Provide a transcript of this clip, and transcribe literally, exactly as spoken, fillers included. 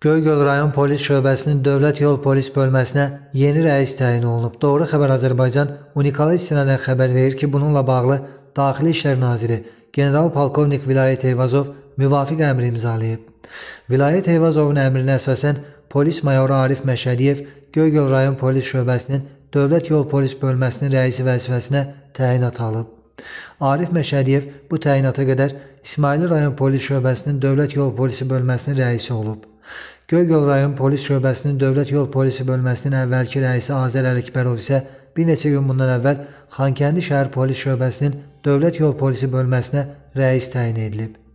Göygöl rayon polis şöbəsinin Dövlət Yol Polis bölməsinə yeni rəis təyin olunub. Doğru Xəbər Azərbaycan unikalı istinadən xəbər verir ki, bununla bağlı Daxili İşlər Naziri General Polkovnik Vilayət Eyvazov müvafiq əmr imzalayıb. Vilayət Eyvazovun əmrinə əsasən polis mayoru Arif Məşədiyev Göygöl rayon polis şöbəsinin Dövlət Yol Polis bölməsinin rəisi vəzifəsinə təyinat alıb. Arif Məşədiyev bu təyinata qədər İsmayılı rayon polis şöbəsinin Dövlət Yol Polisi bölməsinin rəisi olub. Göygöl rayon polis şöbəsinin Dövlət Yol Polisi bölməsinin əvvəlki rəisi Azər Əlikbərov isə bir neçə gün bundan əvvəl Xankəndi şəhər polis şöbəsinin Dövlət Yol Polisi bölməsinə rəis təyin edilib.